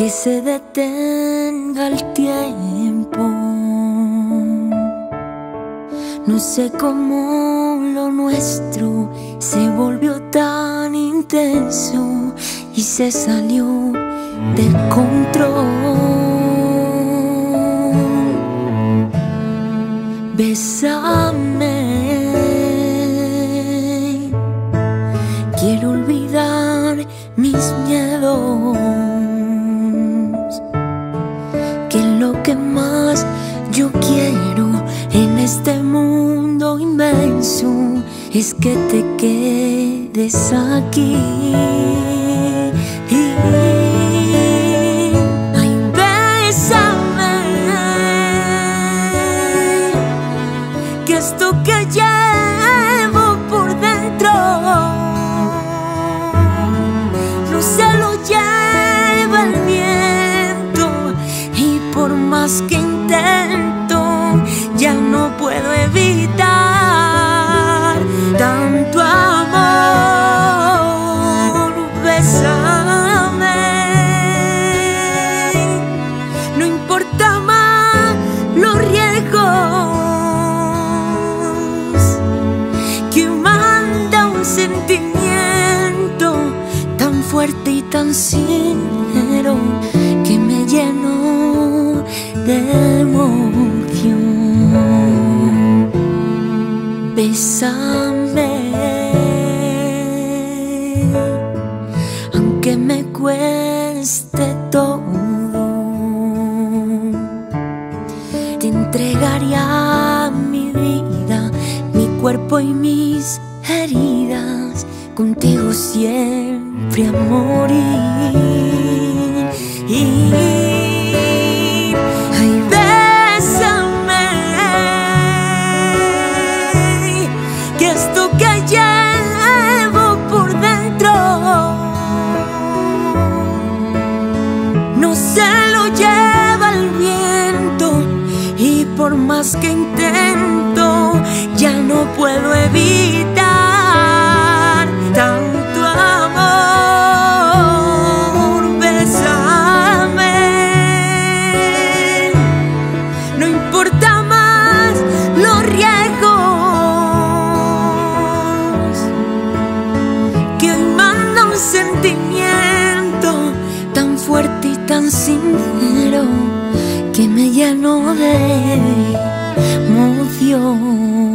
que se detenga el tiempo. No sé cómo lo nuestro se volvió tan intenso y se salió de control. Bésame, quiero olvidar mis miedos, que es lo que más yo quiero en este mundo inmenso, es que te quedes aquí. Ay, bésame, que esto que llevo por dentro no se lo lleva el viento, y por más que intento ya no puedo evitar tanto amor. Bésame, no importa más los riesgos que manda un sentimiento tan fuerte y tan sincero que me llenó de emoción. Bésame, aunque me cueste todo, te entregaría mi vida, mi cuerpo y mis heridas, contigo siempre a morir. Por más que intento, ya no puedo evitar tanto amor. Bésame, no importa más los riesgos que hoy manda un sentimiento tan fuerte y tan sincero que me llenó de emoción.